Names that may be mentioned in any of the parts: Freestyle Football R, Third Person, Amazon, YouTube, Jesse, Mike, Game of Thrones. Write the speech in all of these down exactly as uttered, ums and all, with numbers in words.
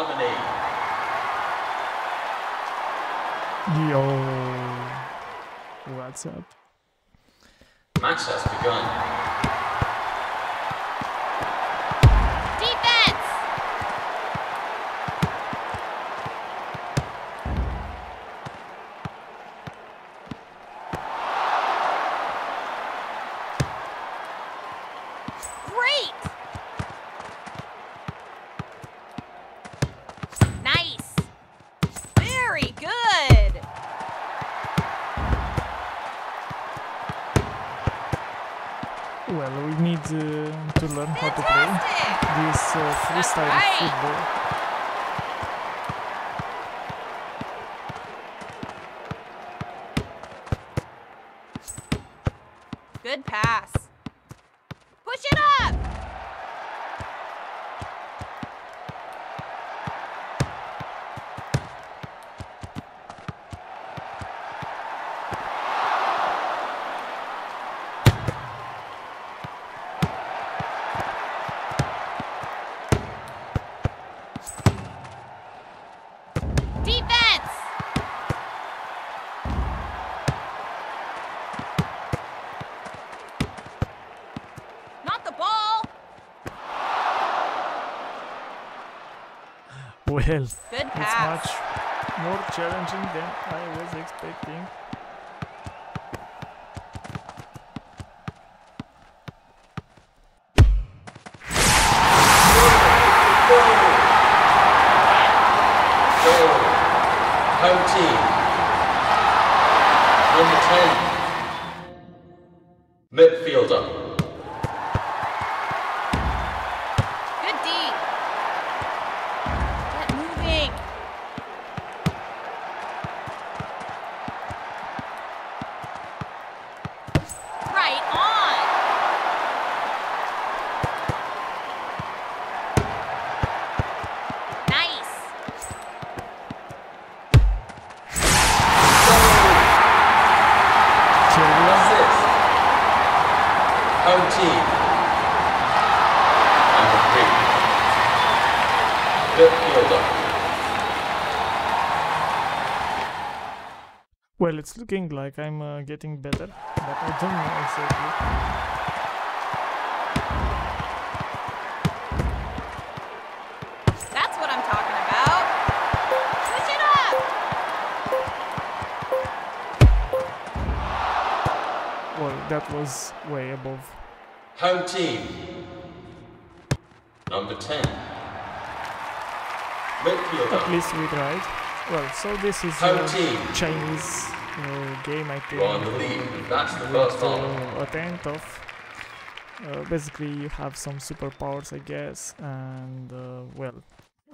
nominee. Yo, what's up? Match has begun. Defense. Great. Nice. Very good. Well, we need uh, to learn how to play this uh, freestyle right. football. Good pass. Push it up! Well, good pass. It's much more challenging than I was expecting. Goal. Home team. Number ten. Midfielder. Well, it's looking like I'm uh, getting better, but I don't know exactly. That's what I'm talking about. Push it up! Well, that was way above. Home team. Number ten. Midfielder. At least we tried. Well, so this is a uh, Chinese uh, game, I think. On the lead. That's the first uh, attempt of. Uh, basically, you have some superpowers, I guess, and uh, well,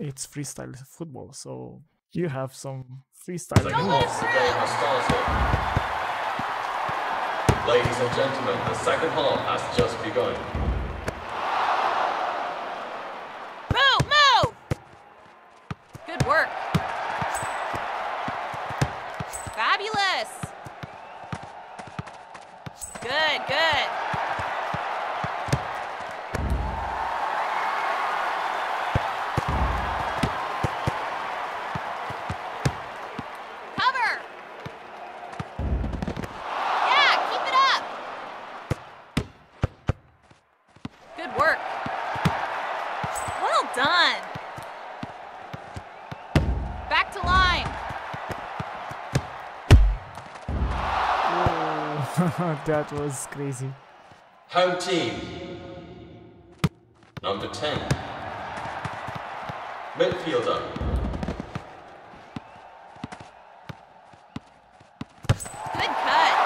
it's freestyle football, so you have some freestyle moves. Ladies and gentlemen, the second half has just begun. Move, move! Good work. Fabulous! Good, good! Cover! Yeah, keep it up! Good work! Well done! Back to line! That was crazy. Home team. Number ten. Midfielder. Good cut.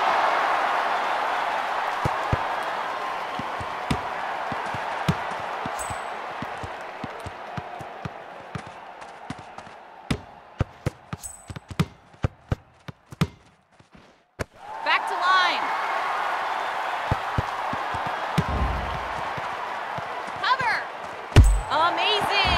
Amazing!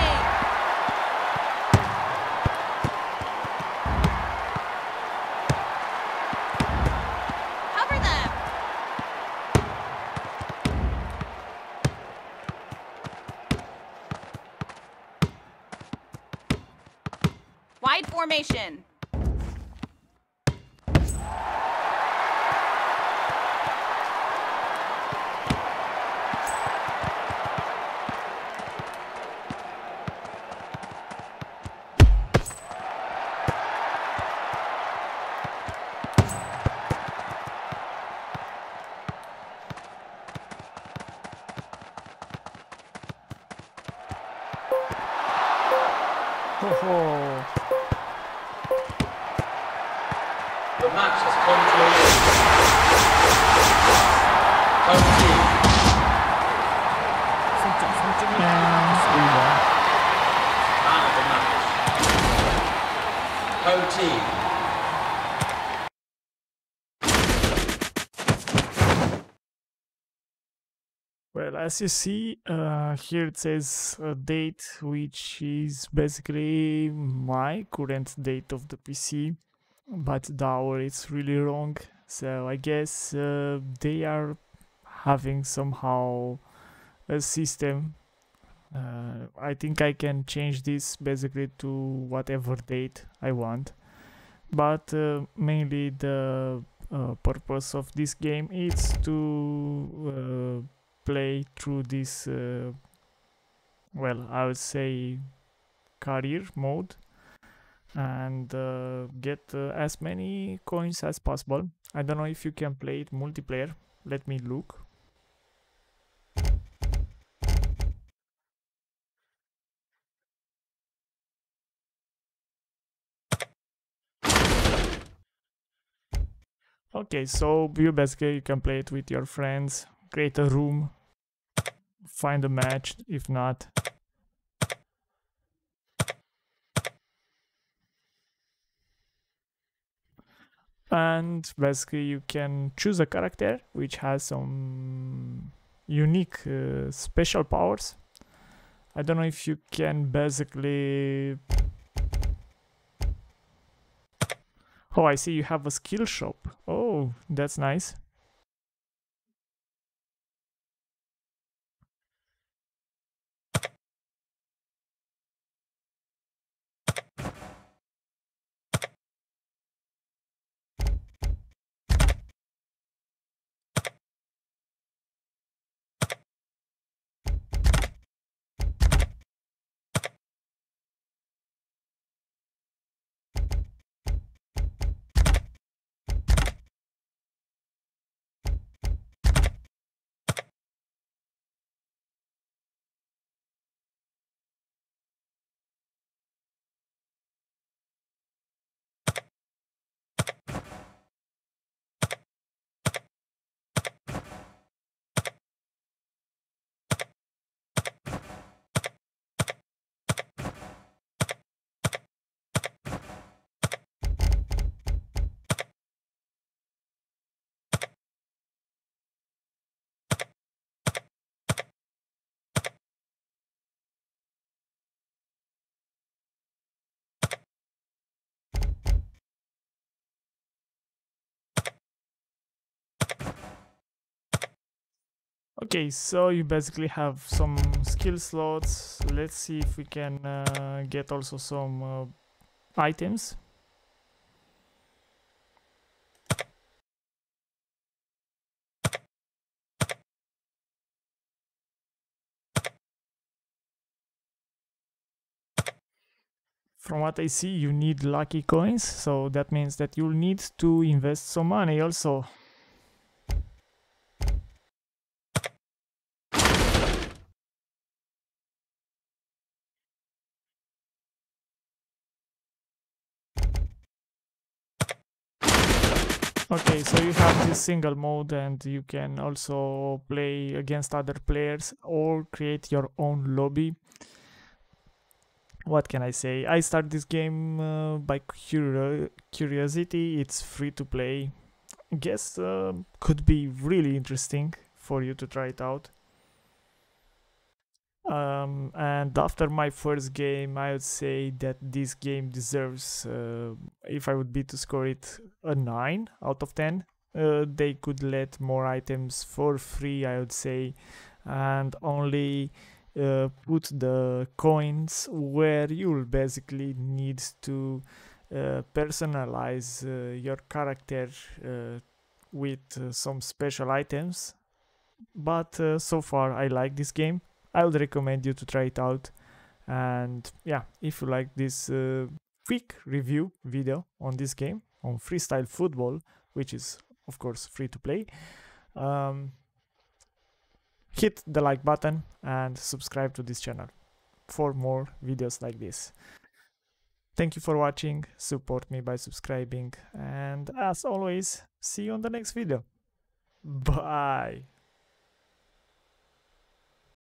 wide formation. Ho, ho. The match has come to an end. Come to. Something, something. Man of the match. Home team. Well, as you see, uh, here it says a date, which is basically my current date of the P C, but the hour is really wrong, so I guess uh, they are having somehow a system. Uh, I think I can change this basically to whatever date I want, but uh, mainly the uh, purpose of this game is to... Uh, play through this uh, well, I would say career mode, and uh, get uh, as many coins as possible. I don't know if you can play it multiplayer. Let me look. Okay, so you basically you can play it with your friends, create a room, find a match, if not. And basically you can choose a character which has some unique uh, special powers. I don't know if you can basically... Oh, I see you have a skill shop. Oh, that's nice. Okay, so you basically have some skill slots. Let's see if we can uh, get also some uh, items. From what I see, you need lucky coins, so that means that you'll need to invest some money also. Okay, so you have this single mode, and you can also play against other players or create your own lobby. What can I say? I start this game uh, by curi curiosity. It's free to play. I guess uh, could be really interesting for you to try it out. Um, and after my first game, I would say that this game deserves, uh, if I would be to score it, a nine out of ten. Uh, they could let more items for free, I would say, and only uh, put the coins where you'll basically need to uh, personalize uh, your character uh, with uh, some special items. But uh, so far I like this game. I would recommend you to try it out. And yeah, if you like this uh, quick review video on this game, on Freestyle Football, which is of course free to play, um, hit the like button and subscribe to this channel for more videos like this. Thank you for watching, support me by subscribing, and as always, see you on the next video. Bye!